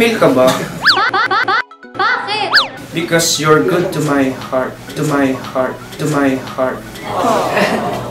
Female ka ba? Bakit? Because you're good to my heart, to my heart, to my heart. Oh.